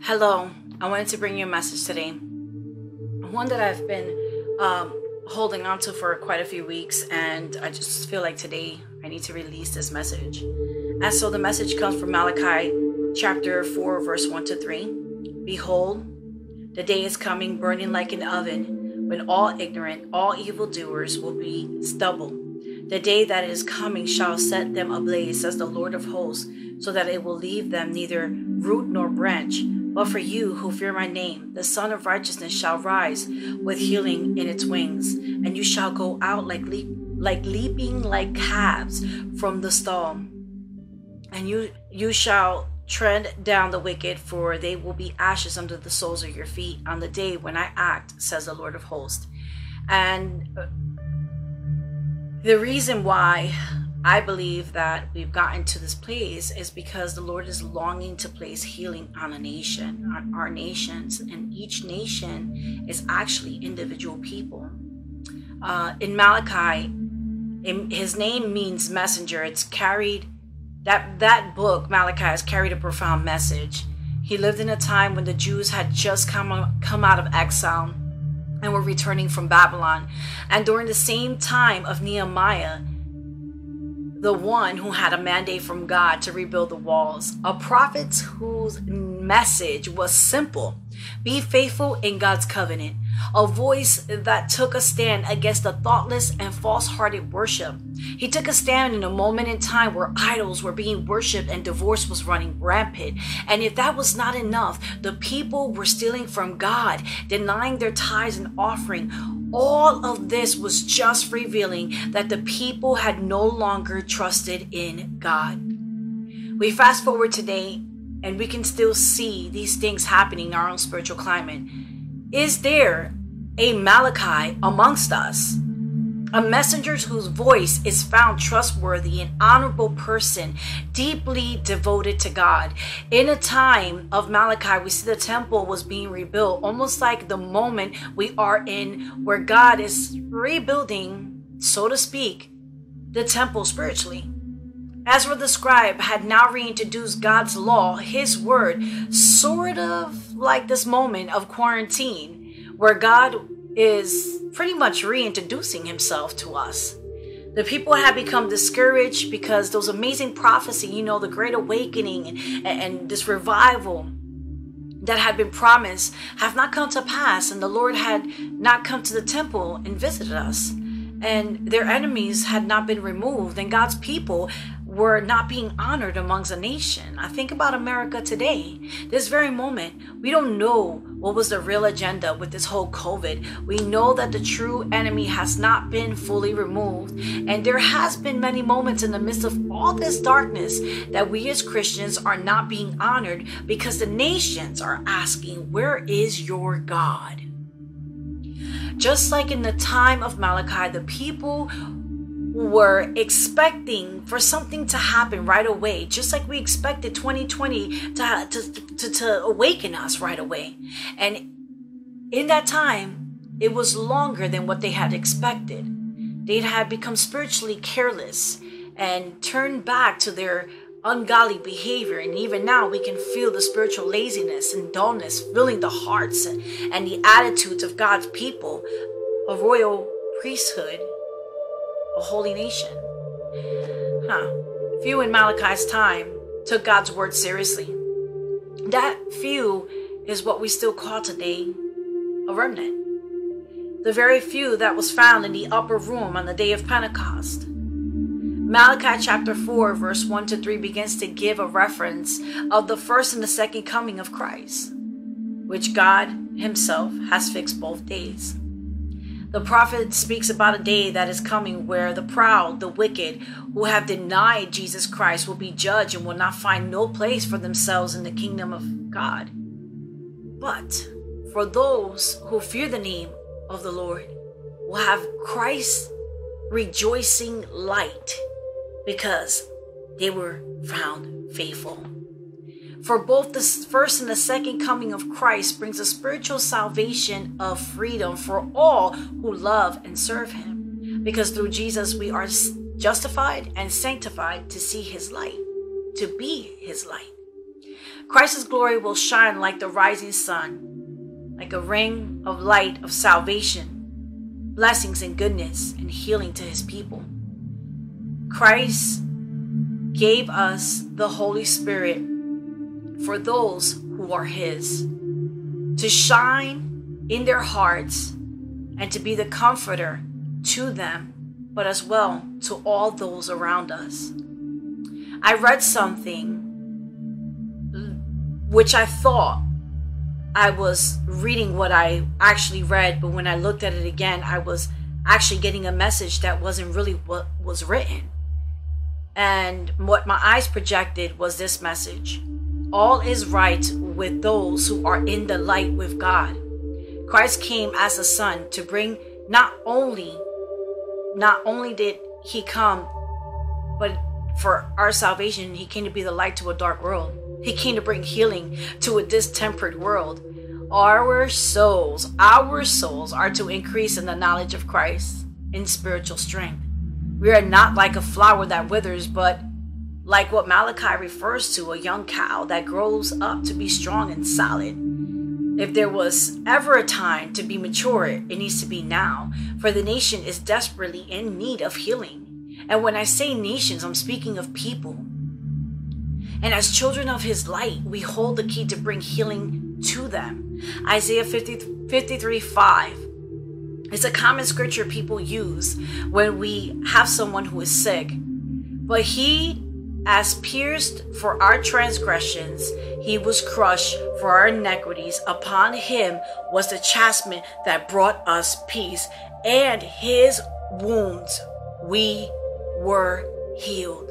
Hello, I wanted to bring you a message today, one that I've been holding on to for quite a few weeks, and I just feel like today I need to release this message. And so the message comes from Malachi chapter 4 verse 1 to 3. Behold, the day is coming, burning like an oven, when all ignorant, all evildoers will be stubble. The day that is coming shall set them ablaze, says the Lord of hosts, so that it will leave them neither root nor branch. But for you who fear my name, the Son of Righteousness shall rise with healing in its wings, and you shall go out like leaping like calves from the stall. And you shall tread down the wicked, for they will be ashes under the soles of your feet on the day when I act, says the Lord of hosts. And the reason why I believe that we've gotten to this place is because the Lord is longing to place healing on a nation, on our nations, and each nation is actually individual people. In Malachi, his name means messenger. It's carried, that book, Malachi, has carried a profound message. He lived in a time when the Jews had just come out of exile and were returning from Babylon. And during the same time of Nehemiah, the one who had a mandate from God to rebuild the walls, a prophet whose message was simple: be faithful in God's covenant, a voice that took a stand against the thoughtless and false-hearted worship. He took a stand in a moment in time where idols were being worshipped and divorce was running rampant. And if that was not enough, the people were stealing from God, denying their tithes and offering. All of this was just revealing that the people had no longer trusted in God. We fast forward today, and we can still see these things happening in our own spiritual climate. Is there a Malachi amongst us? A messenger whose voice is found trustworthy, an honorable person, deeply devoted to God. In a time of Malachi, we see the temple was being rebuilt, almost like the moment we are in where God is rebuilding, so to speak, the temple spiritually. Ezra the scribe had now reintroduced God's law, his word, sort of like this moment of quarantine where God is pretty much reintroducing himself to us. The people had become discouraged because those amazing prophecy, you know, the Great Awakening and this revival that had been promised have not come to pass, and the Lord had not come to the temple and visited us, and their enemies had not been removed, and God's people were not being honored amongst a nation. I think about America today. This very moment, we don't know what was the real agenda with this whole COVID. We know that the true enemy has not been fully removed. And there has been many moments in the midst of all this darkness that we as Christians are not being honored because the nations are asking, where is your God? Just like in the time of Malachi, the people were expecting for something to happen right away, just like we expected 2020 to awaken us right away. And in that time, it was longer than what they had expected. They had become spiritually careless and turned back to their ungodly behavior, and even now we can feel the spiritual laziness and dullness filling the hearts and the attitudes of God's people, a royal priesthood, a holy nation. Few in Malachi's time took God's word seriously. That few is what we still call today a remnant. The very few that was found in the upper room on the day of Pentecost. Malachi chapter 4 verse 1 to 3 begins to give a reference of the first and the second coming of Christ, which God himself has fixed both days. The prophet speaks about a day that is coming where the proud, the wicked, who have denied Jesus Christ will be judged and will not find no place for themselves in the kingdom of God. But for those who fear the name of the Lord will have Christ's rejoicing light because they were found faithful. For both the first and the second coming of Christ brings a spiritual salvation of freedom for all who love and serve him. Because through Jesus, we are justified and sanctified to see his light, to be his light. Christ's glory will shine like the rising sun, like a ring of light of salvation, blessings and goodness and healing to his people. Christ gave us the Holy Spirit for those who are his, to shine in their hearts and to be the comforter to them, but as well to all those around us. I read something which I thought I was reading what I actually read, but when I looked at it again, I was actually getting a message that wasn't really what was written. And what my eyes projected was this message: all is right with those who are in the light with God. Christ came as a son to bring, not only did he come, but for our salvation, he came to be the light to a dark world. He came to bring healing to a distempered world. Our souls are to increase in the knowledge of Christ in spiritual strength. We are not like a flower that withers, but like what Malachi refers to, a young cow that grows up to be strong and solid. If there was ever a time to be mature, it needs to be now, for the nation is desperately in need of healing. And when I say nations, I'm speaking of people. And as children of his light, we hold the key to bring healing to them. Isaiah 53:5. It's a common scripture people use when we have someone who is sick. But he, as pierced for our transgressions, he was crushed for our iniquities. Upon him was the chastisement that brought us peace, and his wounds we were healed.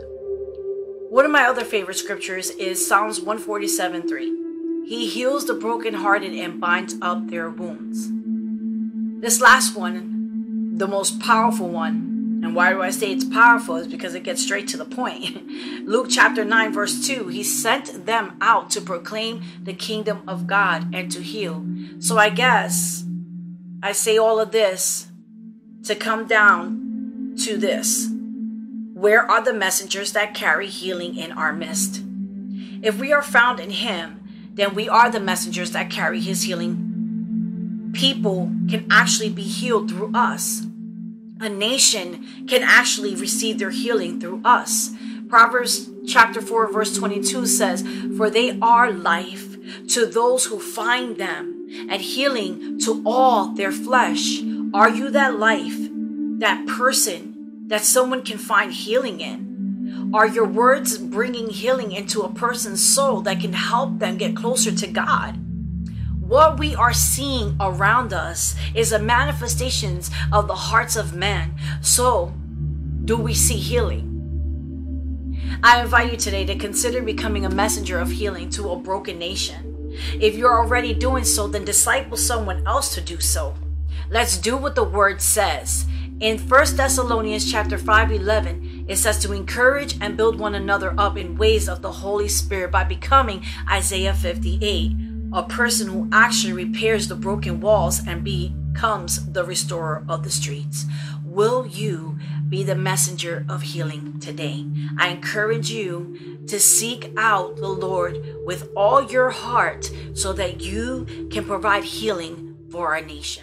One of my other favorite scriptures is Psalms 147:3. He heals the brokenhearted and binds up their wounds. This last one, the most powerful one, and why do I say it's powerful? It's because it gets straight to the point. Luke chapter 9, verse 2, he sent them out to proclaim the kingdom of God and to heal. So I guess I say all of this to come down to this. Where are the messengers that carry healing in our midst? If we are found in him, then we are the messengers that carry his healing. People can actually be healed through us. A nation can actually receive their healing through us. Proverbs chapter 4 verse 22 says, "For they are life to those who find them, and healing to all their flesh." Are you that life, that person that someone can find healing in? Are your words bringing healing into a person's soul that can help them get closer to God? What we are seeing around us is a manifestations of the hearts of man. So, do we see healing? I invite you today to consider becoming a messenger of healing to a broken nation. If you're already doing so, then disciple someone else to do so. Let's do what the word says. In 1 Thessalonians chapter 5:11, it says to encourage and build one another up in ways of the Holy Spirit by becoming Isaiah 58. A person who actually repairs the broken walls and becomes the restorer of the streets. Will you be the messenger of healing today? I encourage you to seek out the Lord with all your heart so that you can provide healing for our nation.